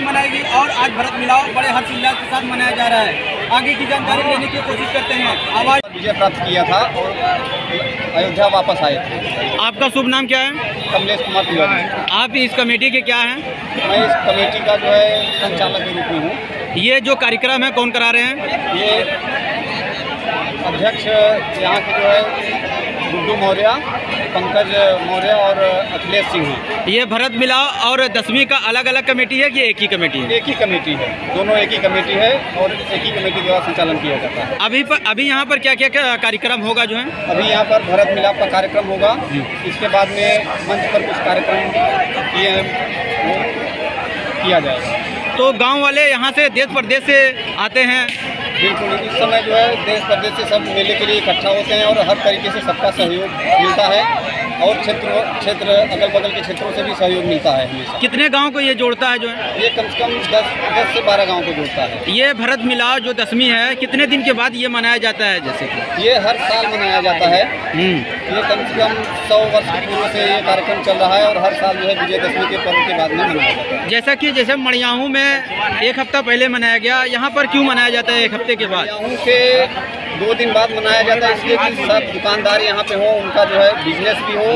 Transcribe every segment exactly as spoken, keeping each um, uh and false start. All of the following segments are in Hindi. विजयदशमी मनाएगी और आज भरत मिलाओ बड़े हर्षोल्लास के साथ मनाया जा रहा है। आगे की जानकारी लेने की कोशिश करते हैं। आवाज विजय प्राप्त किया था और अयोध्या वापस आए थे। आपका शुभ नाम क्या है? कमलेश कुमार तिवारी। आप इस कमेटी के क्या हैं? मैं इस कमेटी का जो है संचालक के रूप में हूँ। ये जो कार्यक्रम है कौन करा रहे हैं? ये अध्यक्ष यहाँ के जो है गुड्डू मौर्य, पंकज मौर्य और अखिलेश सिंह। ये भरत मिलाओ और दसवीं का अलग अलग कमेटी है कि एक ही कमेटी है? एक ही कमेटी है, दोनों एक ही कमेटी है और एक ही कमेटी द्वारा संचालन किया जाता है। अभी पर, अभी यहाँ पर क्या क्या, क्या कार्यक्रम होगा जो है? अभी यहाँ पर भरत मिलाप का कार्यक्रम होगा, इसके बाद में मंच पर कुछ कार्यक्रम किए किया जाएगा। तो गाँव वाले यहाँ से देश प्रदेश से आते हैं? बिल्कुल, इस समय जो है देश प्रदेश से सब मेले के लिए इकट्ठा होते हैं और हर तरीके से सबका सहयोग मिलता है और क्षेत्र क्षेत्र अगल बगल के क्षेत्रों से भी सहयोग मिलता है हमेशा। कितने गांव को ये जोड़ता है जो है? ये कम से कम दस दस से बारह गांव को जोड़ता है। ये भरत मिलाव जो दसवीं है कितने दिन के बाद ये मनाया जाता है? जैसे कि ये हर साल मनाया जाता है, ये कम से कम सौ वर्ष पूर्व से ये कार्यक्रम चल रहा है और हर साल जो है विजयदशमी के पर्व के बाद में मनाया जाता है। जैसा कि जैसे मड़ियाहूं में एक हफ्ता पहले मनाया गया, यहाँ पर क्यों मनाया जाता है एक हफ्ते के बाद? मड़ियाहूं के दो दिन बाद मनाया जाता है इसलिए कि सब दुकानदार यहाँ पे हो, उनका जो है बिजनेस भी हो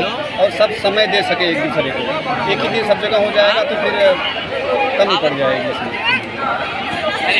और सब समय दे सके एक दूसरे को। एक ही दिन सब जगह हो जाएगा तो फिर कमी पड़ जाएगी इसमें।